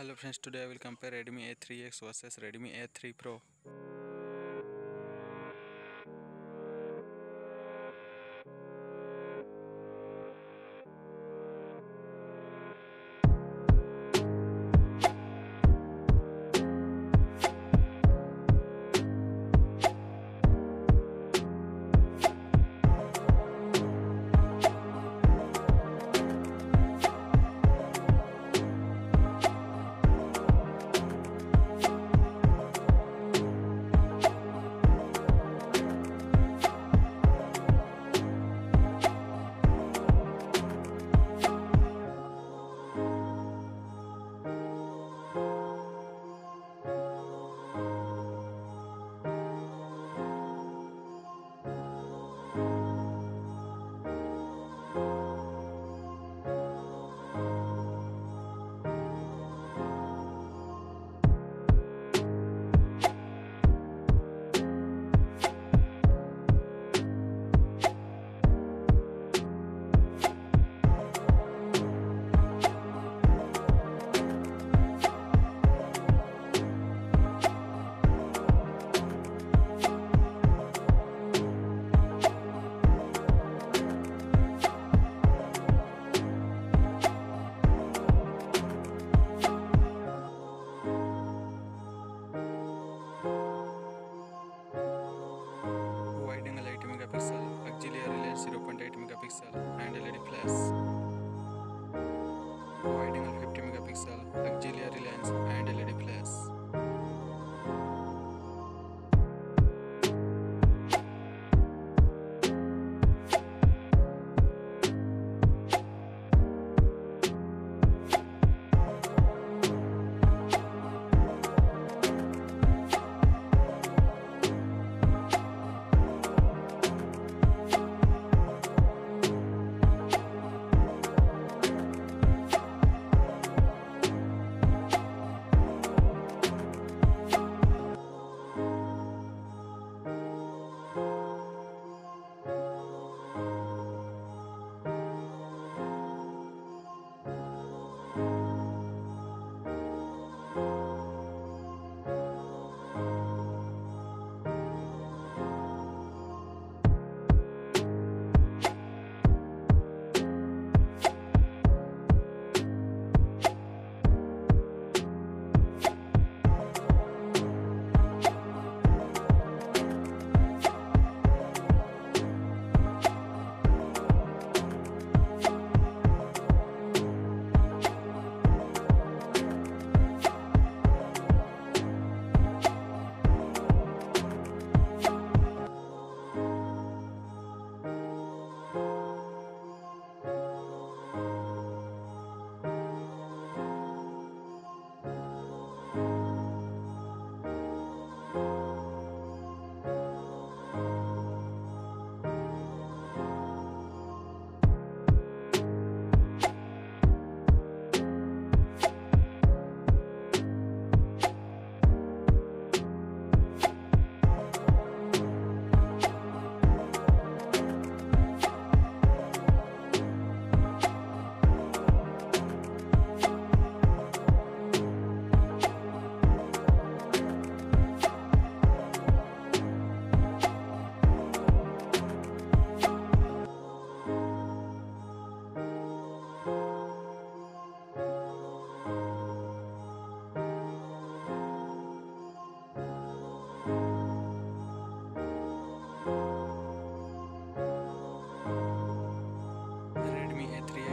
Hello friends, today I will compare Redmi A3X versus Redmi A3 Pro. Auxiliary lens 0.8 megapixel and LED flash. Wide angle 50 megapixel, auxiliary lens and LED flash.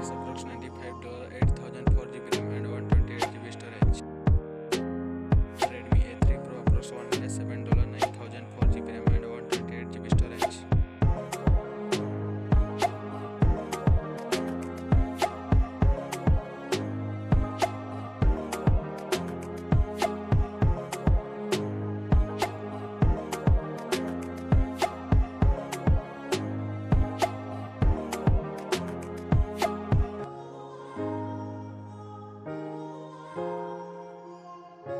$8,000 4GB RAM and 128GB